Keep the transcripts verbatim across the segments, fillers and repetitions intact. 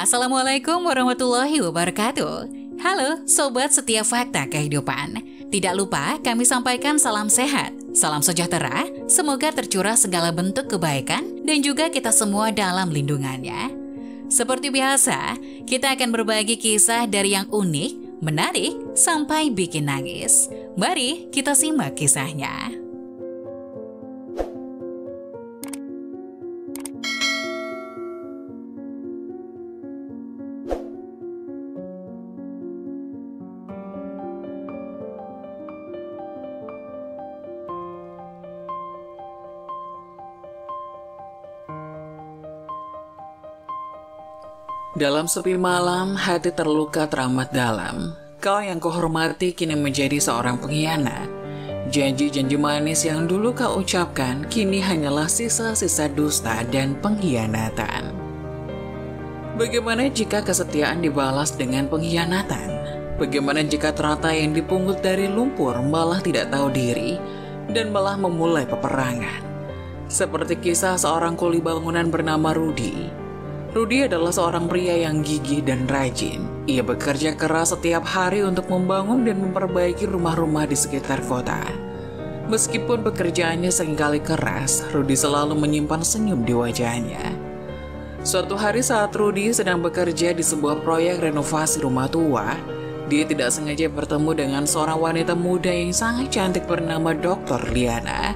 Assalamualaikum warahmatullahi wabarakatuh. Halo Sobat Setia Fakta Kehidupan. Tidak lupa kami sampaikan salam sehat, salam sejahtera, semoga tercurah segala bentuk kebaikan dan juga kita semua dalam lindungannya. Seperti biasa, kita akan berbagi kisah dari yang unik, menarik, sampai bikin nangis. Mari kita simak kisahnya. Dalam sepi malam, hati terluka teramat dalam. Kau yang kuhormati kini menjadi seorang pengkhianat. Janji-janji manis yang dulu kau ucapkan, kini hanyalah sisa-sisa dusta dan pengkhianatan. Bagaimana jika kesetiaan dibalas dengan pengkhianatan? Bagaimana jika teratai yang dipungut dari lumpur malah tidak tahu diri dan malah memulai peperangan? Seperti kisah seorang kuli bangunan bernama Rudy. Rudy adalah seorang pria yang gigih dan rajin. Ia bekerja keras setiap hari untuk membangun dan memperbaiki rumah-rumah di sekitar kota. Meskipun pekerjaannya seringkali keras, Rudy selalu menyimpan senyum di wajahnya. Suatu hari saat Rudy sedang bekerja di sebuah proyek renovasi rumah tua, dia tidak sengaja bertemu dengan seorang wanita muda yang sangat cantik bernama dokter Liana.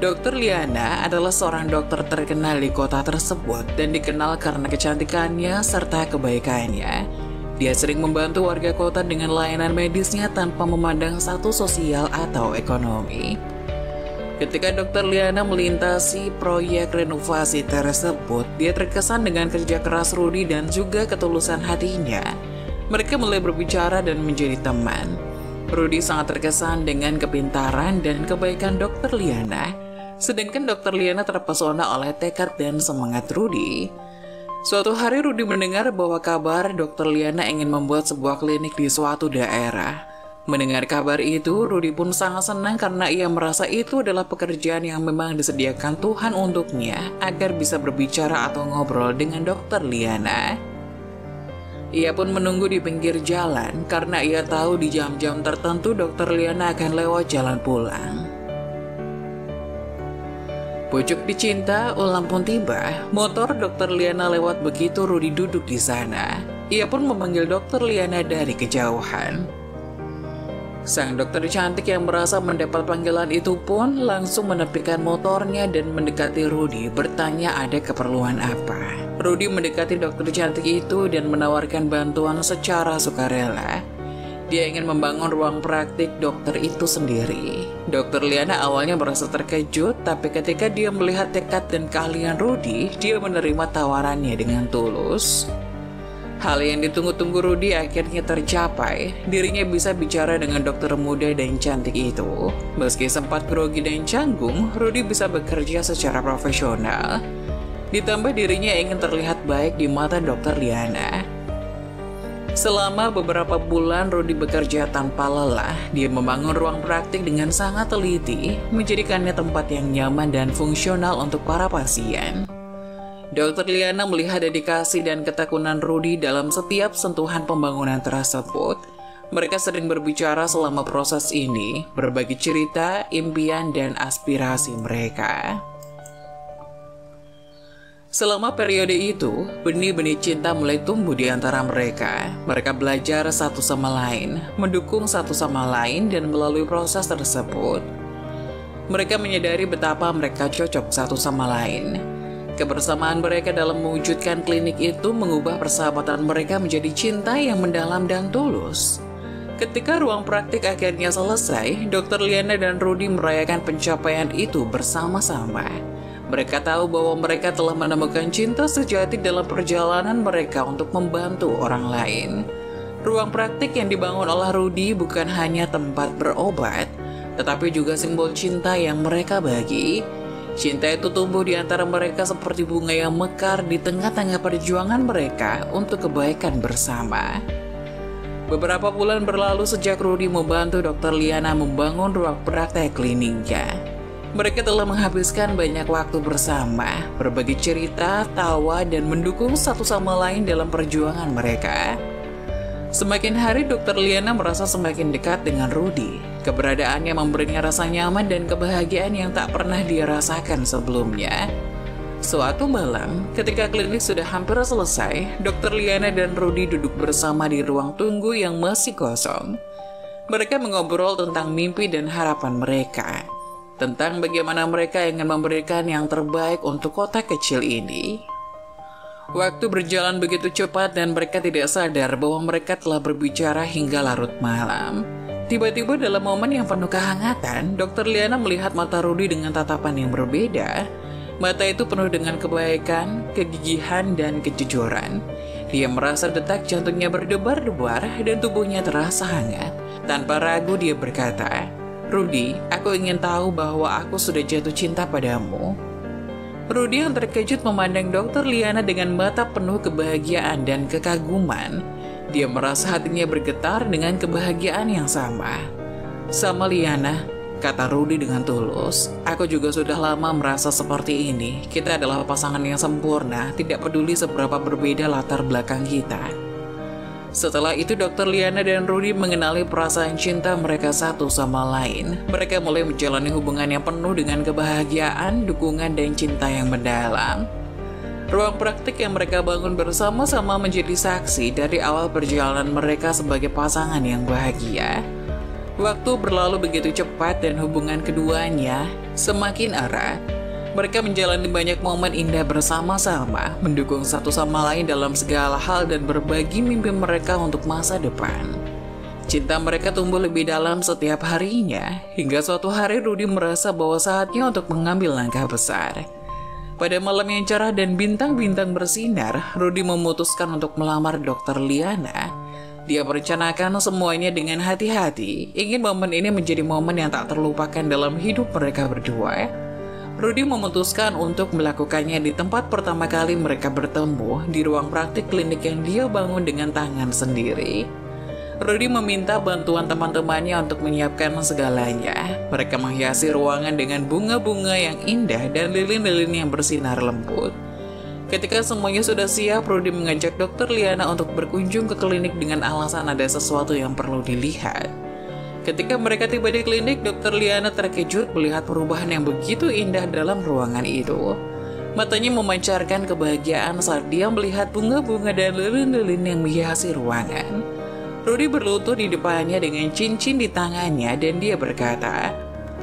dokter Liana adalah seorang dokter terkenal di kota tersebut dan dikenal karena kecantikannya serta kebaikannya. Dia sering membantu warga kota dengan layanan medisnya tanpa memandang status sosial atau ekonomi. Ketika dokter Liana melintasi proyek renovasi tersebut, dia terkesan dengan kerja keras Rudy dan juga ketulusan hatinya. Mereka mulai berbicara dan menjadi teman. Rudy sangat terkesan dengan kepintaran dan kebaikan dokter Liana. Sedangkan dokter Liana terpesona oleh tekad dan semangat Rudy. Suatu hari Rudy mendengar bahwa kabar dokter Liana ingin membuat sebuah klinik di suatu daerah. Mendengar kabar itu, Rudy pun sangat senang karena ia merasa itu adalah pekerjaan yang memang disediakan Tuhan untuknya agar bisa berbicara atau ngobrol dengan dokter Liana. Ia pun menunggu di pinggir jalan karena ia tahu di jam-jam tertentu dokter Liana akan lewat jalan pulang. Pucuk dicinta, ulang pun tiba. Motor dokter Liana lewat begitu Rudy duduk di sana. Ia pun memanggil dokter Liana dari kejauhan. Sang dokter cantik yang merasa mendapat panggilan itu pun langsung menepikan motornya dan mendekati Rudy, bertanya ada keperluan apa. Rudy mendekati dokter cantik itu dan menawarkan bantuan secara sukarela. Dia ingin membangun ruang praktik dokter itu sendiri. dokter Liana awalnya merasa terkejut, tapi ketika dia melihat tekad dan keahlian Rudy, dia menerima tawarannya dengan tulus. Hal yang ditunggu-tunggu Rudy akhirnya tercapai. Dirinya bisa bicara dengan dokter muda dan cantik itu. Meski sempat grogi dan canggung, Rudy bisa bekerja secara profesional. Ditambah dirinya ingin terlihat baik di mata dokter Liana. Selama beberapa bulan Rudy bekerja tanpa lelah. Dia membangun ruang praktik dengan sangat teliti, menjadikannya tempat yang nyaman dan fungsional untuk para pasien. dokter Liana melihat dedikasi dan ketekunan Rudy dalam setiap sentuhan pembangunan tersebut. Mereka sering berbicara selama proses ini, berbagi cerita, impian, dan aspirasi mereka. Selama periode itu, benih-benih cinta mulai tumbuh di antara mereka. Mereka belajar satu sama lain, mendukung satu sama lain, dan melalui proses tersebut, mereka menyadari betapa mereka cocok satu sama lain. Kebersamaan mereka dalam mewujudkan klinik itu mengubah persahabatan mereka menjadi cinta yang mendalam dan tulus. Ketika ruang praktik akhirnya selesai, dokter Liana dan Rudy merayakan pencapaian itu bersama-sama. Mereka tahu bahwa mereka telah menemukan cinta sejati dalam perjalanan mereka untuk membantu orang lain. Ruang praktik yang dibangun oleh Rudy bukan hanya tempat berobat, tetapi juga simbol cinta yang mereka bagi. Cinta itu tumbuh di antara mereka seperti bunga yang mekar di tengah-tengah perjuangan mereka untuk kebaikan bersama. Beberapa bulan berlalu sejak Rudy membantu dokter Liana membangun ruang praktek kliniknya. Mereka telah menghabiskan banyak waktu bersama, berbagi cerita, tawa, dan mendukung satu sama lain dalam perjuangan mereka. Semakin hari, dokter Liana merasa semakin dekat dengan Rudy. Keberadaannya memberinya rasa nyaman dan kebahagiaan yang tak pernah dia rasakan sebelumnya. Suatu malam, ketika klinik sudah hampir selesai, dokter Liana dan Rudy duduk bersama di ruang tunggu yang masih kosong. Mereka mengobrol tentang mimpi dan harapan mereka, tentang bagaimana mereka ingin memberikan yang terbaik untuk kota kecil ini. Waktu berjalan begitu cepat dan mereka tidak sadar bahwa mereka telah berbicara hingga larut malam. Tiba-tiba dalam momen yang penuh kehangatan, dokter Liana melihat mata Rudy dengan tatapan yang berbeda. Mata itu penuh dengan kebaikan, kegigihan, dan kejujuran. Dia merasa detak jantungnya berdebar-debar dan tubuhnya terasa hangat. Tanpa ragu dia berkata, "Rudy, aku ingin tahu bahwa aku sudah jatuh cinta padamu." Rudy yang terkejut memandang dokter Liana dengan mata penuh kebahagiaan dan kekaguman. Dia merasa hatinya bergetar dengan kebahagiaan yang sama. "Sama Liana," kata Rudy dengan tulus, "aku juga sudah lama merasa seperti ini. Kita adalah pasangan yang sempurna, tidak peduli seberapa berbeda latar belakang kita." Setelah itu dokter Liana dan Rudy mengenali perasaan cinta mereka satu sama lain. Mereka mulai menjalani hubungan yang penuh dengan kebahagiaan, dukungan, dan cinta yang mendalam. Ruang praktik yang mereka bangun bersama-sama menjadi saksi dari awal perjalanan mereka sebagai pasangan yang bahagia. Waktu berlalu begitu cepat dan hubungan keduanya semakin erat. Mereka menjalani banyak momen indah bersama-sama, mendukung satu sama lain dalam segala hal dan berbagi mimpi mereka untuk masa depan. Cinta mereka tumbuh lebih dalam setiap harinya, hingga suatu hari Rudy merasa bahwa saatnya untuk mengambil langkah besar. Pada malam yang cerah dan bintang-bintang bersinar, Rudy memutuskan untuk melamar dokter Liana. Dia merencanakan semuanya dengan hati-hati, ingin momen ini menjadi momen yang tak terlupakan dalam hidup mereka berdua. Rudy memutuskan untuk melakukannya di tempat pertama kali mereka bertemu, di ruang praktik klinik yang dia bangun dengan tangan sendiri. Rudy meminta bantuan teman-temannya untuk menyiapkan segalanya. Mereka menghiasi ruangan dengan bunga-bunga yang indah dan lilin-lilin yang bersinar lembut. Ketika semuanya sudah siap, Rudy mengajak dokter Liana untuk berkunjung ke klinik dengan alasan ada sesuatu yang perlu dilihat. Ketika mereka tiba di klinik, dokter Liana terkejut melihat perubahan yang begitu indah dalam ruangan itu. Matanya memancarkan kebahagiaan saat dia melihat bunga-bunga dan lilin-lilin yang menghiasi ruangan. Rudy berlutut di depannya dengan cincin di tangannya dan dia berkata,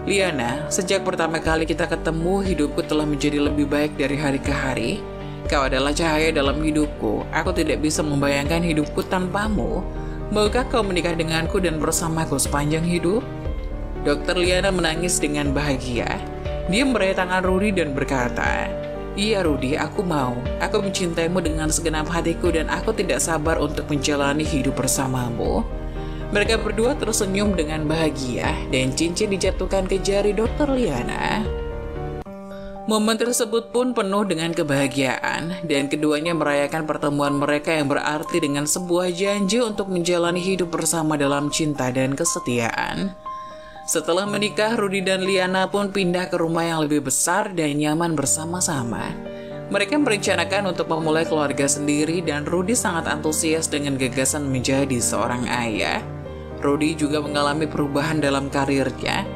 "Liana, sejak pertama kali kita ketemu, hidupku telah menjadi lebih baik dari hari ke hari. Kau adalah cahaya dalam hidupku. Aku tidak bisa membayangkan hidupku tanpamu. Maukah kau menikah denganku dan bersamaku sepanjang hidup?" Dokter Liana menangis dengan bahagia. Dia meraih tangan Rudy dan berkata, "Iya Rudy, aku mau. Aku mencintaimu dengan segenap hatiku dan aku tidak sabar untuk menjalani hidup bersamamu." Mereka berdua tersenyum dengan bahagia dan cincin dijatuhkan ke jari dokter Liana. Momen tersebut pun penuh dengan kebahagiaan, dan keduanya merayakan pertemuan mereka yang berarti dengan sebuah janji untuk menjalani hidup bersama dalam cinta dan kesetiaan. Setelah menikah, Rudy dan Liana pun pindah ke rumah yang lebih besar dan nyaman bersama-sama. Mereka merencanakan untuk memulai keluarga sendiri, dan Rudy sangat antusias dengan gagasan menjadi seorang ayah. Rudy juga mengalami perubahan dalam karirnya.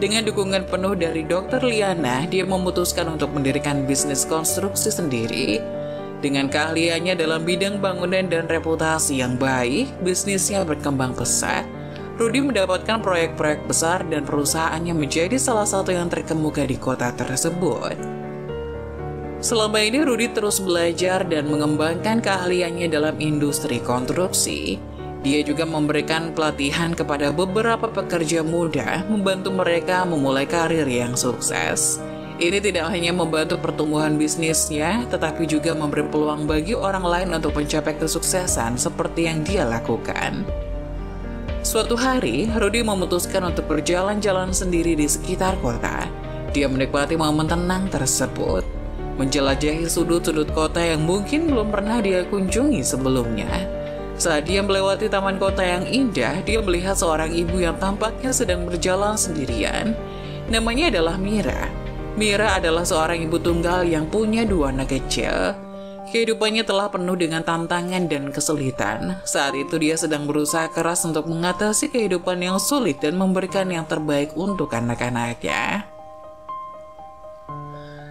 Dengan dukungan penuh dari dokter Liana, dia memutuskan untuk mendirikan bisnis konstruksi sendiri. Dengan keahliannya dalam bidang bangunan dan reputasi yang baik, bisnisnya berkembang pesat. Rudy mendapatkan proyek-proyek besar dan perusahaannya menjadi salah satu yang terkemuka di kota tersebut. Selama ini Rudy terus belajar dan mengembangkan keahliannya dalam industri konstruksi. Dia juga memberikan pelatihan kepada beberapa pekerja muda, membantu mereka memulai karir yang sukses. Ini tidak hanya membantu pertumbuhan bisnisnya, tetapi juga memberi peluang bagi orang lain untuk mencapai kesuksesan seperti yang dia lakukan. Suatu hari, Rudy memutuskan untuk berjalan-jalan sendiri di sekitar kota. Dia menikmati momen tenang tersebut, menjelajahi sudut-sudut kota yang mungkin belum pernah dia kunjungi sebelumnya. Saat dia melewati taman kota yang indah, dia melihat seorang ibu yang tampaknya sedang berjalan sendirian. Namanya adalah Mira. Mira adalah seorang ibu tunggal yang punya dua anak kecil. Kehidupannya telah penuh dengan tantangan dan kesulitan. Saat itu dia sedang berusaha keras untuk mengatasi kehidupan yang sulit dan memberikan yang terbaik untuk anak-anaknya.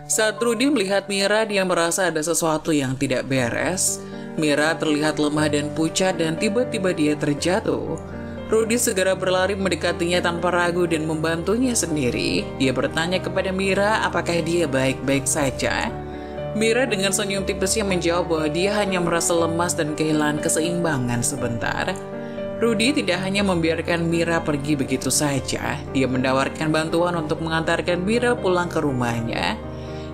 Saat Rudy melihat Mira, dia merasa ada sesuatu yang tidak beres. Mira terlihat lemah dan pucat dan tiba-tiba dia terjatuh. Rudy segera berlari mendekatinya tanpa ragu dan membantunya sendiri. Dia bertanya kepada Mira apakah dia baik-baik saja. Mira dengan senyum tipisnya menjawab bahwa dia hanya merasa lemas dan kehilangan keseimbangan sebentar. Rudy tidak hanya membiarkan Mira pergi begitu saja. Dia menawarkan bantuan untuk mengantarkan Mira pulang ke rumahnya.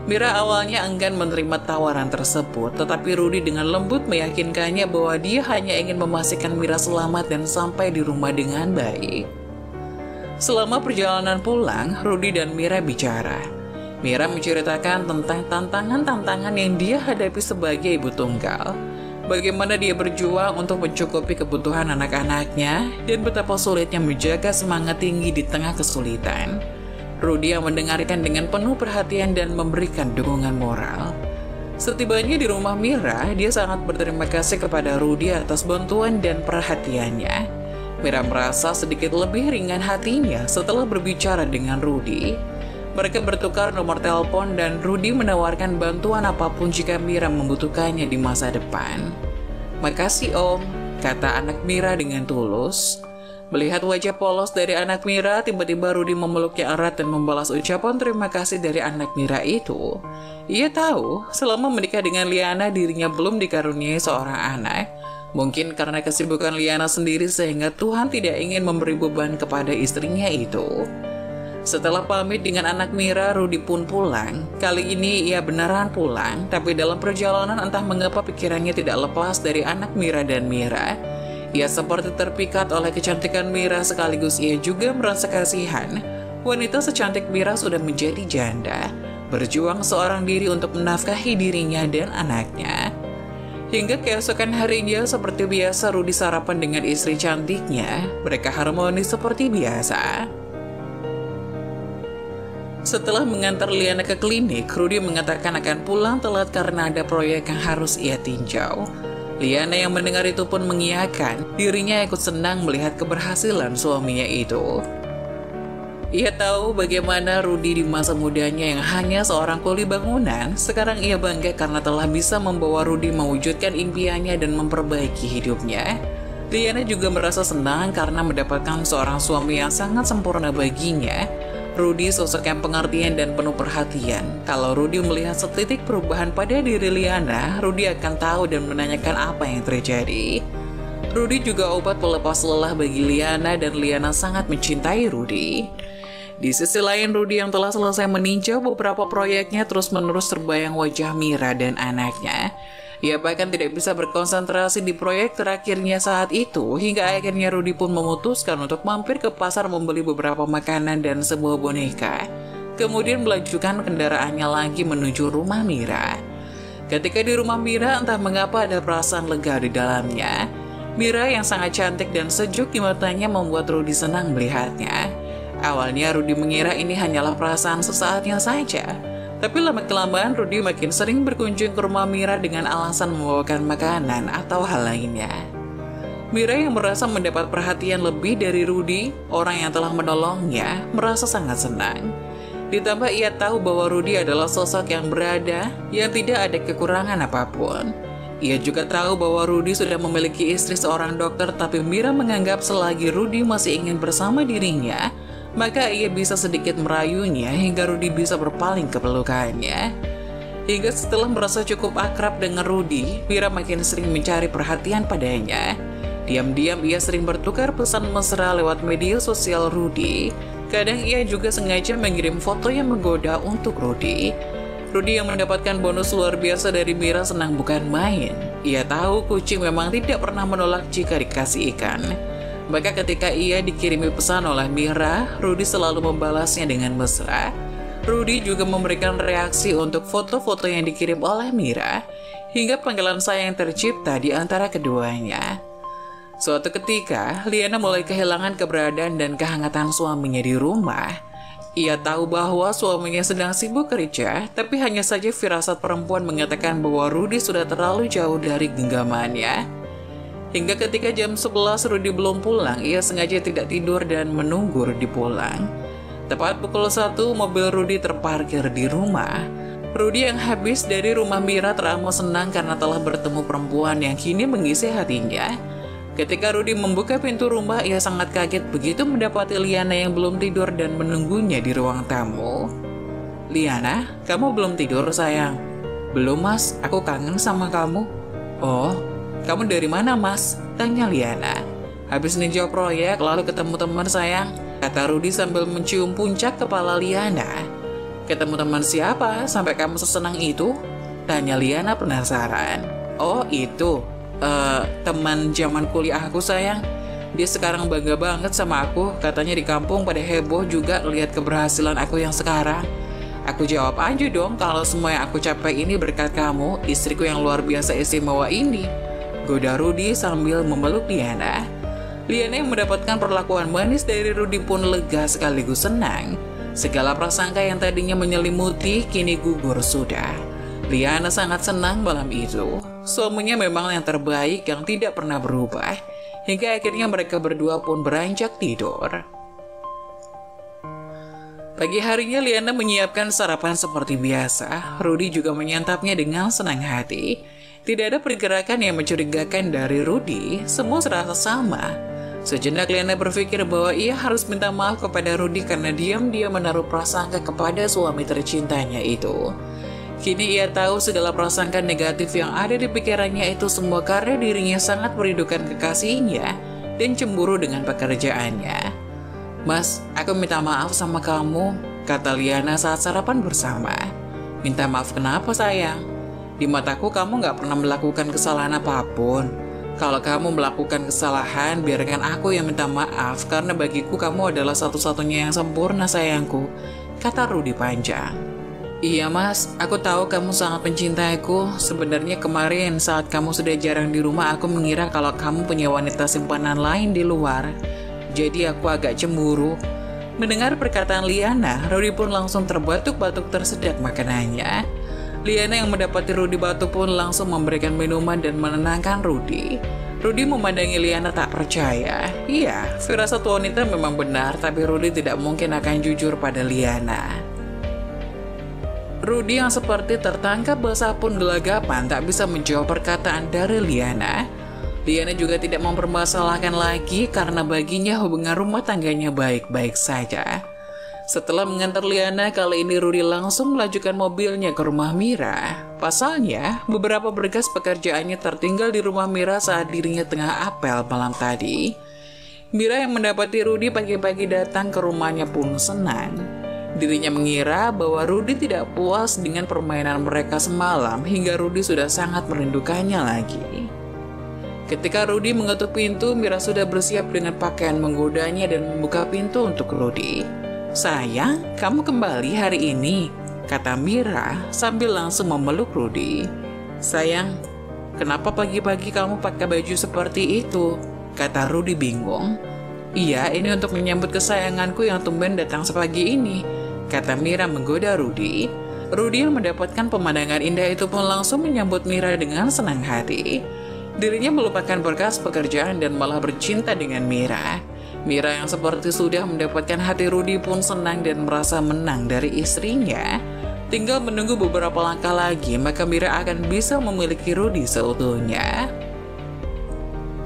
Mira awalnya enggan menerima tawaran tersebut, tetapi Rudy dengan lembut meyakinkannya bahwa dia hanya ingin memastikan Mira selamat dan sampai di rumah dengan baik. Selama perjalanan pulang, Rudy dan Mira bicara. Mira menceritakan tentang tantangan-tantangan yang dia hadapi sebagai ibu tunggal, bagaimana dia berjuang untuk mencukupi kebutuhan anak-anaknya, dan betapa sulitnya menjaga semangat tinggi di tengah kesulitan. Rudy yang mendengarkan dengan penuh perhatian dan memberikan dukungan moral. Setibanya di rumah Mira, dia sangat berterima kasih kepada Rudy atas bantuan dan perhatiannya. Mira merasa sedikit lebih ringan hatinya setelah berbicara dengan Rudy. Mereka bertukar nomor telepon dan Rudy menawarkan bantuan apapun jika Mira membutuhkannya di masa depan. "Makasih Om," kata anak Mira dengan tulus. Melihat wajah polos dari anak Mira, tiba-tiba Rudy memeluknya erat dan membalas ucapan terima kasih dari anak Mira itu. Ia tahu, selama menikah dengan Liana, dirinya belum dikaruniai seorang anak. Mungkin karena kesibukan Liana sendiri sehingga Tuhan tidak ingin memberi beban kepada istrinya itu. Setelah pamit dengan anak Mira, Rudy pun pulang. Kali ini ia beneran pulang, tapi dalam perjalanan entah mengapa pikirannya tidak lepas dari anak Mira dan Mira. Ia seperti terpikat oleh kecantikan Mira sekaligus ia juga merasa kasihan. Wanita secantik Mira sudah menjadi janda, berjuang seorang diri untuk menafkahi dirinya dan anaknya. Hingga keesokan harinya seperti biasa Rudy sarapan dengan istri cantiknya. Mereka harmonis seperti biasa. Setelah mengantar Liana ke klinik, Rudy mengatakan akan pulang telat karena ada proyek yang harus ia tinjau. Liana yang mendengar itu pun mengiyakan, dirinya ikut senang melihat keberhasilan suaminya itu. Ia tahu bagaimana Rudy di masa mudanya yang hanya seorang kuli bangunan, sekarang ia bangga karena telah bisa membawa Rudy mewujudkan impiannya dan memperbaiki hidupnya. Liana juga merasa senang karena mendapatkan seorang suami yang sangat sempurna baginya. Rudy sosok yang pengertian dan penuh perhatian. Kalau Rudy melihat setitik perubahan pada diri Liana, Rudy akan tahu dan menanyakan apa yang terjadi. Rudy juga obat pelepas lelah bagi Liana dan Liana sangat mencintai Rudy. Di sisi lain, Rudy yang telah selesai meninjau beberapa proyeknya terus-menerus terbayang wajah Mira dan anaknya. Ia bahkan tidak bisa berkonsentrasi di proyek terakhirnya saat itu, hingga akhirnya Rudy pun memutuskan untuk mampir ke pasar membeli beberapa makanan dan sebuah boneka. Kemudian melanjutkan kendaraannya lagi menuju rumah Mira. Ketika di rumah Mira, entah mengapa ada perasaan lega di dalamnya. Mira yang sangat cantik dan sejuk di matanya membuat Rudy senang melihatnya. Awalnya Rudy mengira ini hanyalah perasaan sesaatnya saja. Tapi lama-kelamaan Rudy makin sering berkunjung ke rumah Mira dengan alasan membawakan makanan atau hal lainnya. Mira yang merasa mendapat perhatian lebih dari Rudy, orang yang telah menolongnya, merasa sangat senang. Ditambah ia tahu bahwa Rudy adalah sosok yang berada, yang tidak ada kekurangan apapun. Ia juga tahu bahwa Rudy sudah memiliki istri seorang dokter, tapi Mira menganggap selagi Rudy masih ingin bersama dirinya, maka ia bisa sedikit merayunya hingga Rudy bisa berpaling ke pelukannya. Hingga setelah merasa cukup akrab dengan Rudy, Mira makin sering mencari perhatian padanya. Diam-diam ia sering bertukar pesan mesra lewat media sosial Rudy. Kadang ia juga sengaja mengirim foto yang menggoda untuk Rudy. Rudy yang mendapatkan bonus luar biasa dari Mira senang bukan main. Ia tahu kucing memang tidak pernah menolak jika dikasih ikan. Maka ketika ia dikirimi pesan oleh Mira, Rudy selalu membalasnya dengan mesra. Rudy juga memberikan reaksi untuk foto-foto yang dikirim oleh Mira, hingga panggilan sayang tercipta di antara keduanya. Suatu ketika, Liana mulai kehilangan keberadaan dan kehangatan suaminya di rumah. Ia tahu bahwa suaminya sedang sibuk kerja, tapi hanya saja firasat perempuan mengatakan bahwa Rudy sudah terlalu jauh dari genggamannya. Hingga ketika jam sebelas Rudy belum pulang, ia sengaja tidak tidur dan menunggu Rudy pulang. Tepat pukul satu, mobil Rudy terparkir di rumah. Rudy yang habis dari rumah Mira teramat senang karena telah bertemu perempuan yang kini mengisi hatinya. Ketika Rudy membuka pintu rumah, ia sangat kaget begitu mendapati Liana yang belum tidur dan menunggunya di ruang tamu. "Liana, kamu belum tidur, sayang?" "Belum, Mas. Aku kangen sama kamu." "Oh, kamu dari mana, Mas?" tanya Liana. "Habis ninjau proyek, lalu ketemu teman, sayang," kata Rudy sambil mencium puncak kepala Liana. "Ketemu teman siapa sampai kamu sesenang itu?" tanya Liana penasaran. "Oh, itu. Uh, teman zaman kuliah aku, sayang. Dia sekarang bangga banget sama aku. Katanya di kampung pada heboh juga lihat keberhasilan aku yang sekarang." Aku jawab aja dong kalau semua yang aku capai ini berkat kamu, istriku yang luar biasa istimewa ini, goda Rudy sambil memeluk Liana. Liana yang mendapatkan perlakuan manis dari Rudy pun lega sekaligus senang. Segala prasangka yang tadinya menyelimuti kini gugur sudah. Liana sangat senang malam itu. Suaminya memang yang terbaik yang tidak pernah berubah. Hingga akhirnya mereka berdua pun beranjak tidur. Pagi harinya Liana menyiapkan sarapan seperti biasa. Rudy juga menyantapnya dengan senang hati. Tidak ada pergerakan yang mencurigakan dari Rudy. Semua serasa sama. Sejenak Liana berpikir bahwa ia harus minta maaf kepada Rudy karena diam-diam menaruh prasangka kepada suami tercintanya itu. Kini ia tahu segala prasangka negatif yang ada di pikirannya itu semua karena dirinya sangat merindukan kekasihnya dan cemburu dengan pekerjaannya. "Mas, aku minta maaf sama kamu," kata Liana saat sarapan bersama. "Minta maaf kenapa, sayang? Di mataku kamu gak pernah melakukan kesalahan apapun. Kalau kamu melakukan kesalahan, biarkan aku yang minta maaf karena bagiku kamu adalah satu-satunya yang sempurna, sayangku," kata Rudy panjang. "Iya, Mas, aku tahu kamu sangat mencintaiku. Sebenarnya kemarin saat kamu sudah jarang di rumah, aku mengira kalau kamu punya wanita simpanan lain di luar. Jadi aku agak cemburu." Mendengar perkataan Liana, Rudy pun langsung terbatuk-batuk tersedak makanannya. Liana yang mendapati Rudy batuk pun langsung memberikan minuman dan menenangkan Rudy. Rudy memandangi Liana tak percaya. Iya, firasat wanita memang benar, tapi Rudy tidak mungkin akan jujur pada Liana. Rudy yang seperti tertangkap basah pun gelagapan tak bisa menjawab perkataan dari Liana. Liana juga tidak mempermasalahkan lagi karena baginya hubungan rumah tangganya baik-baik saja. Setelah mengantar Liana, kali ini Rudy langsung melajukan mobilnya ke rumah Mira. Pasalnya, beberapa berkas pekerjaannya tertinggal di rumah Mira saat dirinya tengah apel malam tadi. Mira yang mendapati Rudy pagi-pagi datang ke rumahnya pun senang. Dirinya mengira bahwa Rudy tidak puas dengan permainan mereka semalam hingga Rudy sudah sangat merindukannya lagi. Ketika Rudy mengetuk pintu, Mira sudah bersiap dengan pakaian menggodanya dan membuka pintu untuk Rudy. "Sayang, kamu kembali hari ini," kata Mira sambil langsung memeluk Rudy. "Sayang, kenapa pagi-pagi kamu pakai baju seperti itu?" kata Rudy bingung. "Iya, ini untuk menyambut kesayanganku yang tumben datang sepagi ini," kata Mira menggoda Rudy. Rudy yang mendapatkan pemandangan indah itu pun langsung menyambut Mira dengan senang hati. Dirinya melupakan berkas pekerjaan dan malah bercinta dengan Mira. Mira yang seperti sudah mendapatkan hati Rudy pun senang dan merasa menang dari istrinya. Tinggal menunggu beberapa langkah lagi, maka Mira akan bisa memiliki Rudy seutuhnya.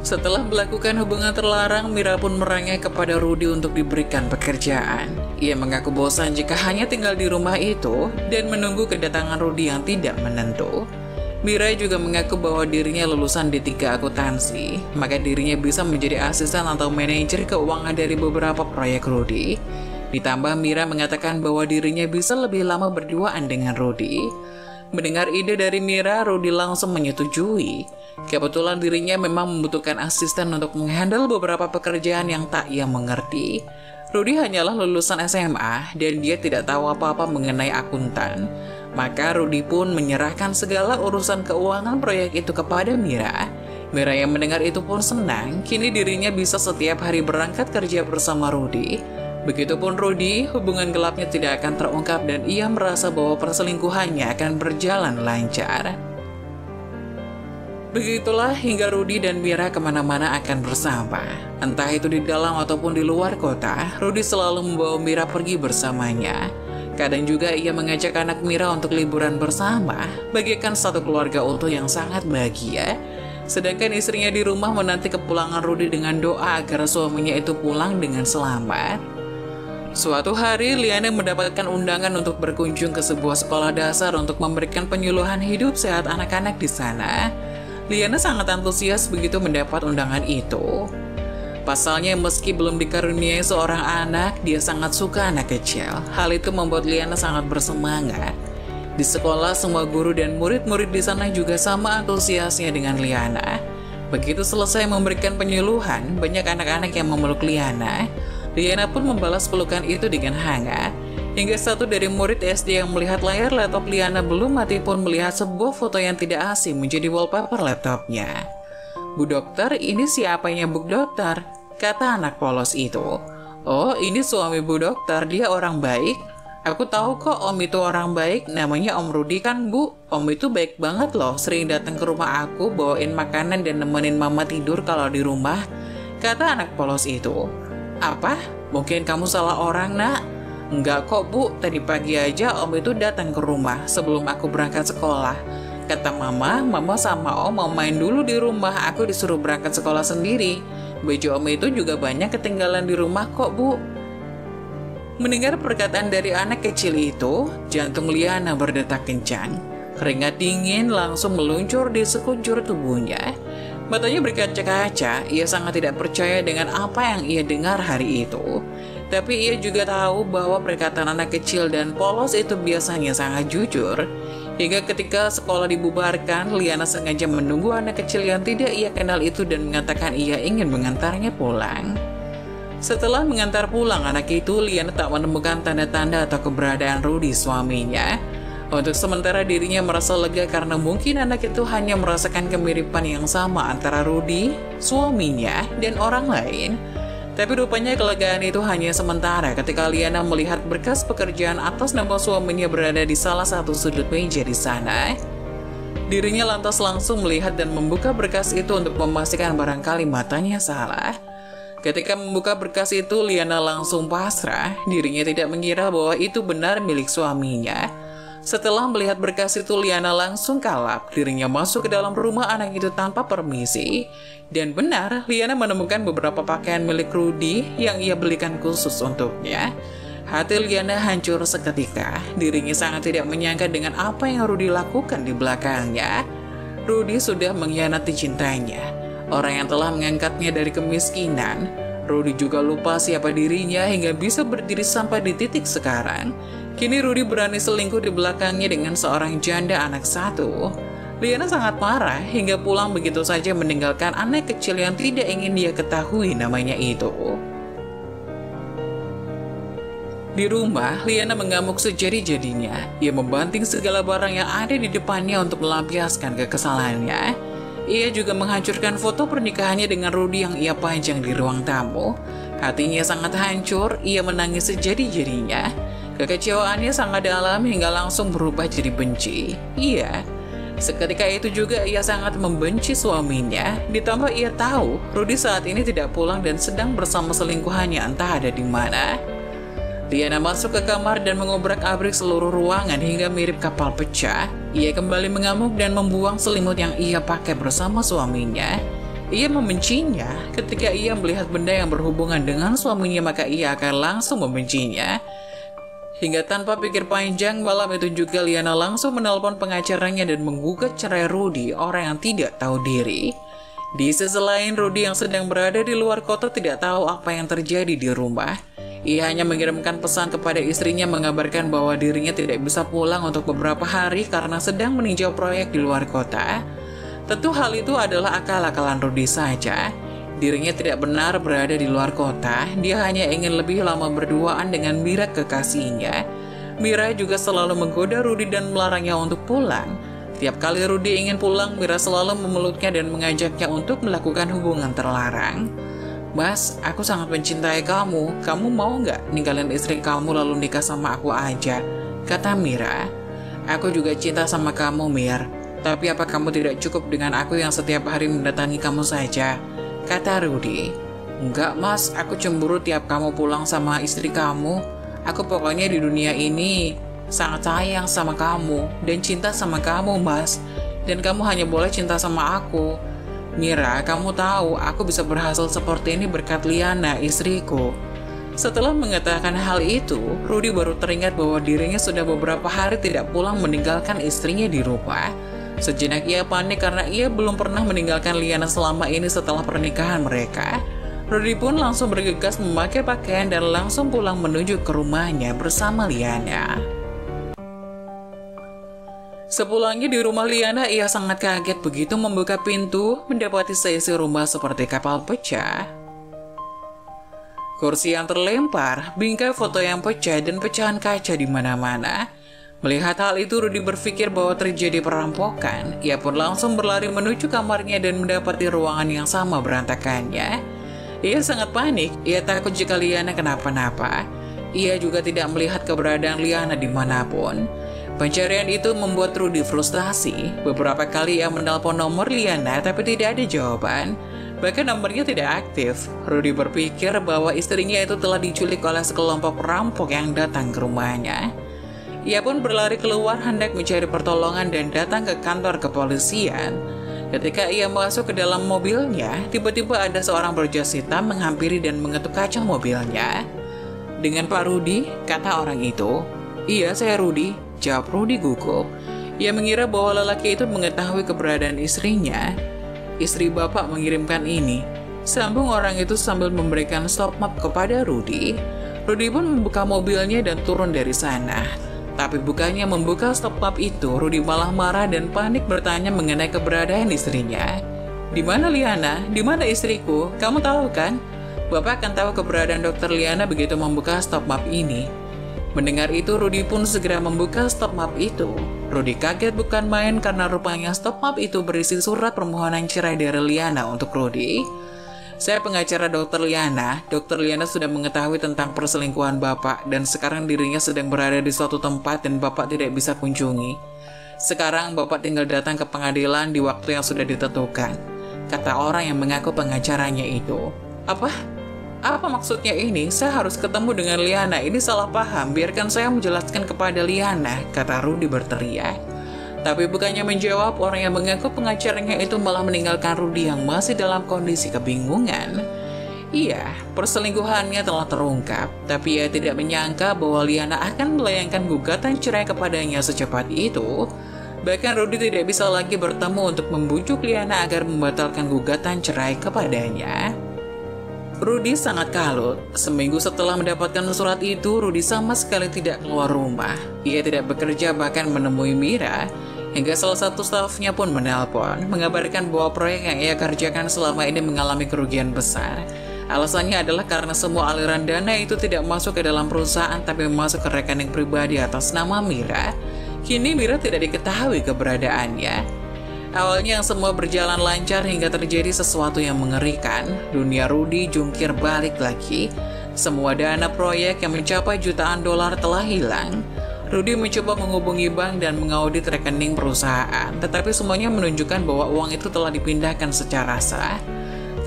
Setelah melakukan hubungan terlarang, Mira pun merengek kepada Rudy untuk diberikan pekerjaan. Ia mengaku bosan jika hanya tinggal di rumah itu dan menunggu kedatangan Rudy yang tidak menentu. Mira juga mengaku bahwa dirinya lulusan D tiga akuntansi, maka dirinya bisa menjadi asisten atau manajer keuangan dari beberapa proyek Rudy. Ditambah Mira mengatakan bahwa dirinya bisa lebih lama berduaan dengan Rudy. Mendengar ide dari Mira, Rudy langsung menyetujui. Kebetulan dirinya memang membutuhkan asisten untuk menghandle beberapa pekerjaan yang tak ia mengerti. Rudy hanyalah lulusan S M A dan dia tidak tahu apa-apa mengenai akuntan. Maka Rudy pun menyerahkan segala urusan keuangan proyek itu kepada Mira. Mira yang mendengar itu pun senang, kini dirinya bisa setiap hari berangkat kerja bersama Rudy. Begitupun Rudy, hubungan gelapnya tidak akan terungkap dan ia merasa bahwa perselingkuhannya akan berjalan lancar. Begitulah hingga Rudy dan Mira kemana-mana akan bersama. Entah itu di dalam ataupun di luar kota, Rudy selalu membawa Mira pergi bersamanya. Kadang juga ia mengajak anak Mira untuk liburan bersama, bagaikan satu keluarga utuh yang sangat bahagia. Sedangkan istrinya di rumah menanti kepulangan Rudy dengan doa agar suaminya itu pulang dengan selamat. Suatu hari, Liana mendapatkan undangan untuk berkunjung ke sebuah sekolah dasar untuk memberikan penyuluhan hidup sehat anak-anak di sana. Liana sangat antusias begitu mendapat undangan itu. Pasalnya, meski belum dikaruniai seorang anak, dia sangat suka anak kecil. Hal itu membuat Liana sangat bersemangat. Di sekolah, semua guru dan murid-murid di sana juga sama antusiasnya dengan Liana. Begitu selesai memberikan penyuluhan, banyak anak-anak yang memeluk Liana. Liana pun membalas pelukan itu dengan hangat. Hingga satu dari murid S D yang melihat layar laptop Liana belum mati pun melihat sebuah foto yang tidak asing menjadi wallpaper laptopnya. "Bu dokter, ini siapanya Bu dokter?" kata anak polos itu. "Oh, ini suami Bu dokter, dia orang baik. Aku tahu kok om itu orang baik, namanya Om Rudy kan Bu. Om itu baik banget loh, sering datang ke rumah aku, bawain makanan dan nemenin mama tidur kalau di rumah," kata anak polos itu. "Apa? Mungkin kamu salah orang nak." "Enggak kok Bu, tadi pagi aja om itu datang ke rumah sebelum aku berangkat sekolah. Kata mama, mama sama om mau main dulu di rumah, aku disuruh berangkat sekolah sendiri. Baju om itu juga banyak ketinggalan di rumah kok Bu." Mendengar perkataan dari anak kecil itu, jantung Liana berdetak kencang. Keringat dingin langsung meluncur di sekujur tubuhnya. Matanya berkaca-kaca, ia sangat tidak percaya dengan apa yang ia dengar hari itu. Tapi ia juga tahu bahwa perkataan anak kecil dan polos itu biasanya sangat jujur. Hingga ketika sekolah dibubarkan, Liana sengaja menunggu anak kecil yang tidak ia kenal itu dan mengatakan ia ingin mengantarnya pulang. Setelah mengantar pulang anak itu, Liana tak menemukan tanda-tanda atau keberadaan Rudy suaminya. Untuk sementara dirinya merasa lega karena mungkin anak itu hanya merasakan kemiripan yang sama antara Rudy, suaminya, dan orang lain. Tapi rupanya kelegaan itu hanya sementara ketika Liana melihat berkas pekerjaan atas nama suaminya berada di salah satu sudut meja di sana. Dirinya lantas langsung melihat dan membuka berkas itu untuk memastikan barangkali matanya salah. Ketika membuka berkas itu, Liana langsung pasrah. Dirinya tidak mengira bahwa itu benar milik suaminya. Setelah melihat berkas itu, Liana langsung kalap. Dirinya masuk ke dalam rumah anak itu tanpa permisi. Dan benar, Liana menemukan beberapa pakaian milik Rudy yang ia belikan khusus untuknya. Hati Liana hancur seketika. Dirinya sangat tidak menyangka dengan apa yang Rudy lakukan di belakangnya. Rudy sudah mengkhianati cintanya, orang yang telah mengangkatnya dari kemiskinan. Rudy juga lupa siapa dirinya hingga bisa berdiri sampai di titik sekarang. Kini Rudy berani selingkuh di belakangnya dengan seorang janda anak satu. Liana sangat marah hingga pulang begitu saja meninggalkan anak kecil yang tidak ingin dia ketahui namanya itu. Di rumah, Liana mengamuk sejadi-jadinya. Ia membanting segala barang yang ada di depannya untuk melampiaskan kekesalannya. Ia juga menghancurkan foto pernikahannya dengan Rudy yang ia panjang di ruang tamu. Hatinya sangat hancur, ia menangis sejadi-jadinya. Kekecewaannya sangat dalam hingga langsung berubah jadi benci. Iya. Seketika itu juga ia sangat membenci suaminya, ditambah ia tahu Rudy saat ini tidak pulang dan sedang bersama selingkuhannya entah ada di mana. Liana masuk ke kamar dan mengobrak-abrik seluruh ruangan hingga mirip kapal pecah. Ia kembali mengamuk dan membuang selimut yang ia pakai bersama suaminya. Ia membencinya. Ketika ia melihat benda yang berhubungan dengan suaminya, maka ia akan langsung membencinya. Hingga tanpa pikir panjang, malam itu juga Liana langsung menelpon pengacaranya dan menggugat cerai Rudy, orang yang tidak tahu diri. Di sisi lain, Rudy yang sedang berada di luar kota tidak tahu apa yang terjadi di rumah. Ia hanya mengirimkan pesan kepada istrinya mengabarkan bahwa dirinya tidak bisa pulang untuk beberapa hari karena sedang meninjau proyek di luar kota. Tentu hal itu adalah akal-akalan Rudy saja. Dirinya tidak benar berada di luar kota, dia hanya ingin lebih lama berduaan dengan Mira kekasihnya. Mira juga selalu menggoda Rudy dan melarangnya untuk pulang. Tiap kali Rudy ingin pulang, Mira selalu memeluknya dan mengajaknya untuk melakukan hubungan terlarang. Mas, aku sangat mencintai kamu. Kamu mau nggak ninggalin istri kamu lalu nikah sama aku aja? Kata Mira. Aku juga cinta sama kamu, Mir. Tapi apa kamu tidak cukup dengan aku yang setiap hari mendatangi kamu saja? Kata Rudy. Enggak, Mas. Aku cemburu tiap kamu pulang sama istri kamu. Aku pokoknya di dunia ini sangat sayang sama kamu dan cinta sama kamu, Mas. Dan kamu hanya boleh cinta sama aku. Mira, kamu tahu aku bisa berhasil seperti ini berkat Liana, istriku. Setelah mengatakan hal itu, Rudy baru teringat bahwa dirinya sudah beberapa hari tidak pulang meninggalkan istrinya di rumah. Sejenak ia panik karena ia belum pernah meninggalkan Liana selama ini setelah pernikahan mereka. Rudy pun langsung bergegas memakai pakaian dan langsung pulang menuju ke rumahnya bersama Liana. Sepulangnya di rumah Liana, ia sangat kaget begitu membuka pintu, mendapati seisi rumah seperti kapal pecah. Kursi yang terlempar, bingkai foto yang pecah, dan pecahan kaca di mana-mana. Melihat hal itu, Rudy berpikir bahwa terjadi perampokan. Ia pun langsung berlari menuju kamarnya dan mendapati ruangan yang sama berantakannya. Ia sangat panik, ia takut jika Liana kenapa-napa. Ia juga tidak melihat keberadaan Liana dimanapun. Pencarian itu membuat Rudy frustasi. Beberapa kali ia menelpon nomor Liana tapi tidak ada jawaban. Bahkan nomornya tidak aktif. Rudy berpikir bahwa istrinya itu telah diculik oleh sekelompok perampok yang datang ke rumahnya. Ia pun berlari keluar hendak mencari pertolongan dan datang ke kantor kepolisian. Ketika ia masuk ke dalam mobilnya, tiba-tiba ada seorang berjas hitam menghampiri dan mengetuk kaca mobilnya. Dengan Pak Rudy, kata orang itu. Iya, saya Rudy. Jawab Rudy gugup. Ia mengira bahwa lelaki itu mengetahui keberadaan istrinya. Istri bapak mengirimkan ini, sambung orang itu sambil memberikan stop map kepada Rudy. Rudy pun membuka mobilnya dan turun dari sana. Tapi bukannya membuka stop map itu, Rudy malah marah dan panik bertanya mengenai keberadaan istrinya. Di mana Liana? Di mana istriku? Kamu tahu kan? Bapak akan tahu keberadaan dokter Liana begitu membuka stop map ini. Mendengar itu, Rudy pun segera membuka stop map itu. Rudy kaget bukan main karena rupanya stop map itu berisi surat permohonan cerai dari Liana untuk Rudy. Saya pengacara dokter Liana. Dokter Liana sudah mengetahui tentang perselingkuhan bapak dan sekarang dirinya sedang berada di suatu tempat dan bapak tidak bisa kunjungi. Sekarang bapak tinggal datang ke pengadilan di waktu yang sudah ditentukan, kata orang yang mengaku pengacaranya itu. Apa? Apa maksudnya ini? Saya harus ketemu dengan Liana. Ini salah paham. Biarkan saya menjelaskan kepada Liana, kata Rudy berteriak. Tapi bukannya menjawab, orang yang mengaku pengacaranya itu malah meninggalkan Rudy yang masih dalam kondisi kebingungan. Iya, perselingkuhannya telah terungkap. Tapi ia tidak menyangka bahwa Liana akan melayangkan gugatan cerai kepadanya secepat itu. Bahkan Rudy tidak bisa lagi bertemu untuk membujuk Liana agar membatalkan gugatan cerai kepadanya. Rudy sangat kalut. Seminggu setelah mendapatkan surat itu, Rudy sama sekali tidak keluar rumah. Ia tidak bekerja bahkan menemui Mira. Hingga salah satu stafnya pun menelpon, mengabarkan bahwa proyek yang ia kerjakan selama ini mengalami kerugian besar. Alasannya adalah karena semua aliran dana itu tidak masuk ke dalam perusahaan tapi masuk ke rekening pribadi atas nama Mira. Kini Mira tidak diketahui keberadaannya. Awalnya yang semua berjalan lancar hingga terjadi sesuatu yang mengerikan. Dunia Rudy jungkir balik lagi. Semua dana proyek yang mencapai jutaan dolar telah hilang. Rudy mencoba menghubungi bank dan mengaudit rekening perusahaan, tetapi semuanya menunjukkan bahwa uang itu telah dipindahkan secara sah.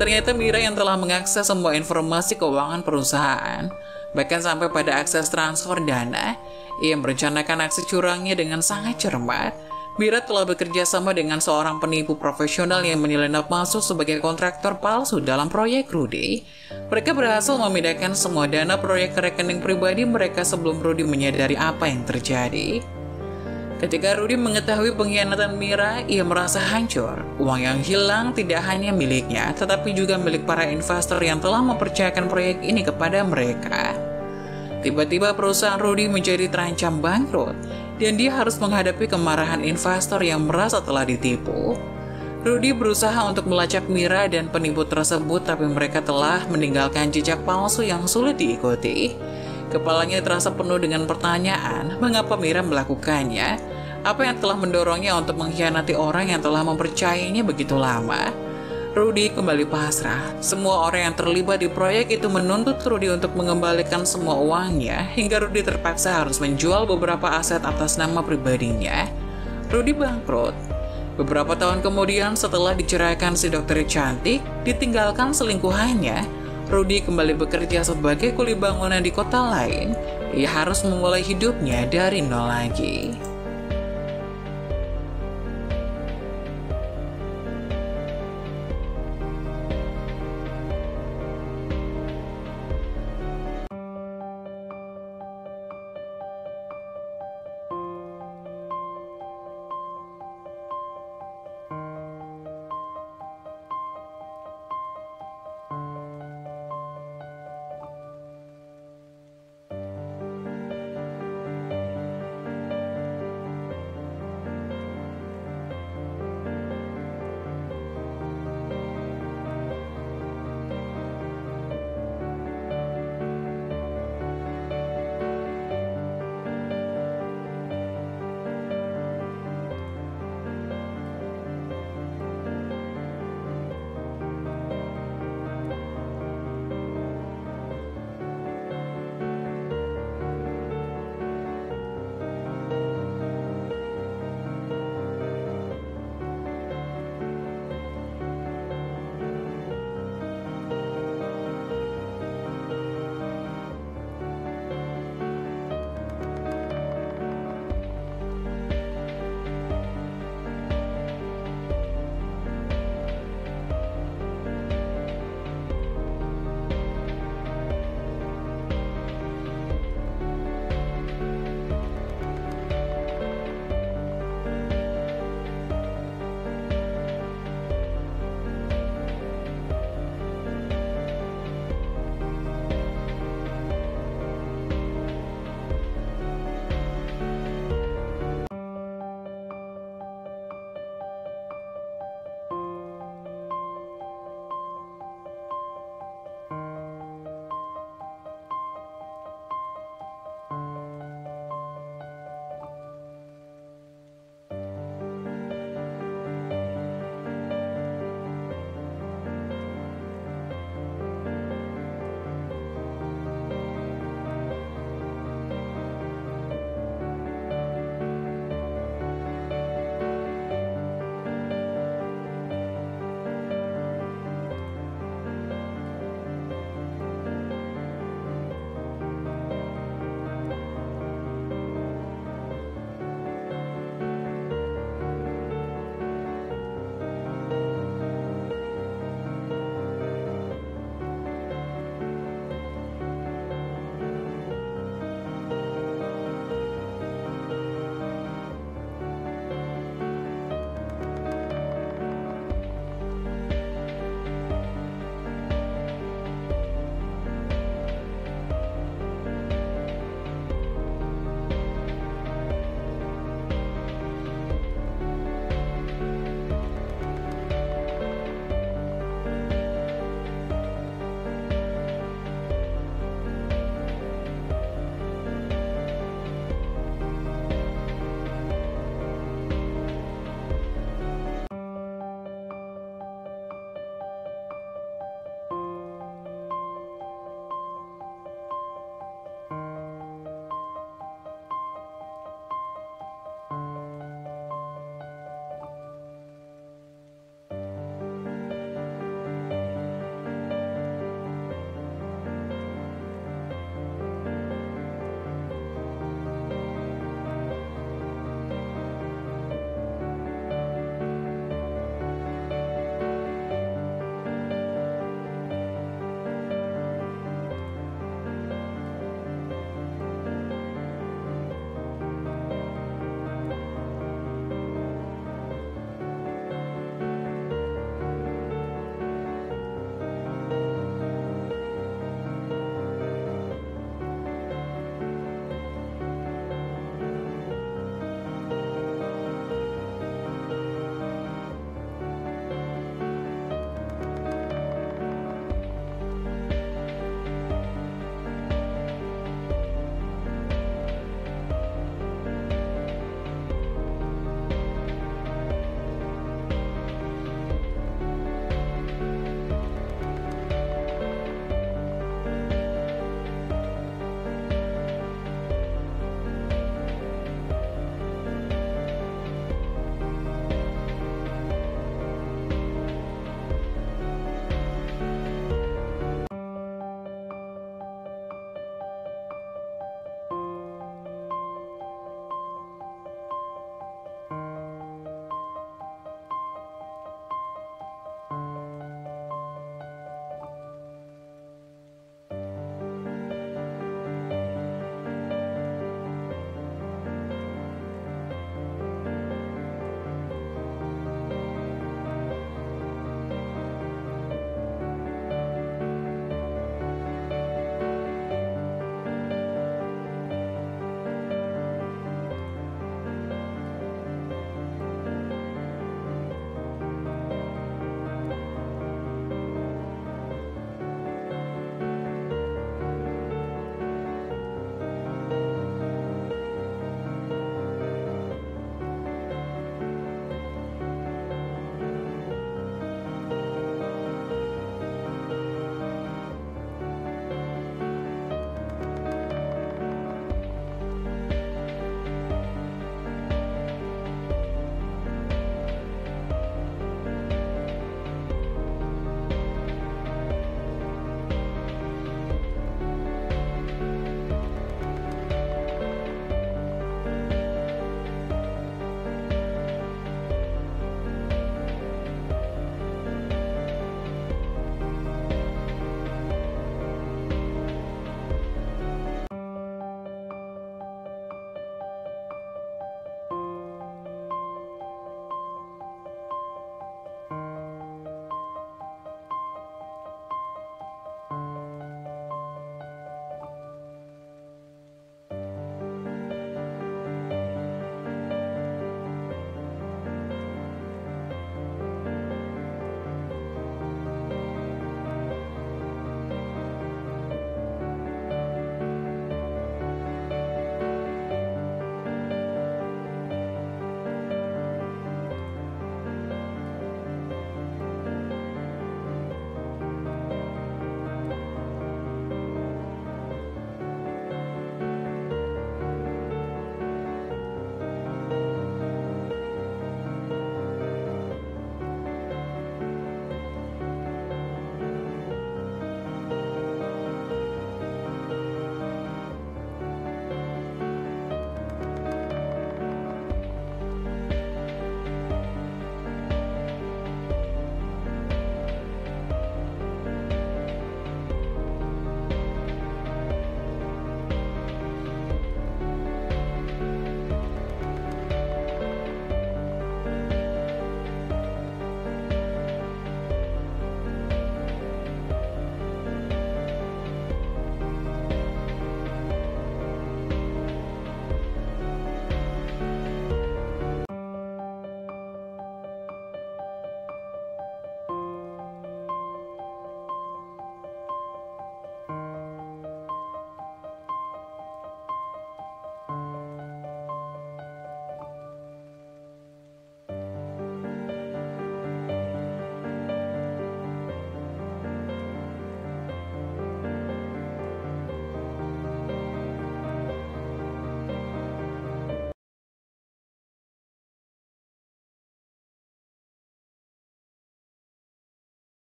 Ternyata Mira yang telah mengakses semua informasi keuangan perusahaan, bahkan sampai pada akses transfer dana. Ia merencanakan aksi curangnya dengan sangat cermat. Mira telah bekerja sama dengan seorang penipu profesional yang menyelenap masuk sebagai kontraktor palsu dalam proyek Rudy. Mereka berhasil memindahkan semua dana proyek ke rekening pribadi mereka sebelum Rudy menyadari apa yang terjadi. Ketika Rudy mengetahui pengkhianatan Mira, ia merasa hancur. Uang yang hilang tidak hanya miliknya, tetapi juga milik para investor yang telah mempercayakan proyek ini kepada mereka. Tiba-tiba perusahaan Rudy menjadi terancam bangkrut. Dan dia harus menghadapi kemarahan investor yang merasa telah ditipu. Rudy berusaha untuk melacak Mira dan penipu tersebut, tapi mereka telah meninggalkan jejak palsu yang sulit diikuti. Kepalanya terasa penuh dengan pertanyaan, mengapa Mira melakukannya? Apa yang telah mendorongnya untuk mengkhianati orang yang telah mempercayainya begitu lama? Rudy kembali pasrah. Semua orang yang terlibat di proyek itu menuntut Rudy untuk mengembalikan semua uangnya, hingga Rudy terpaksa harus menjual beberapa aset atas nama pribadinya. Rudy bangkrut. Beberapa tahun kemudian, setelah diceraikan si dokter cantik, ditinggalkan selingkuhannya, Rudy kembali bekerja sebagai kuli bangunan di kota lain. Ia harus memulai hidupnya dari nol lagi.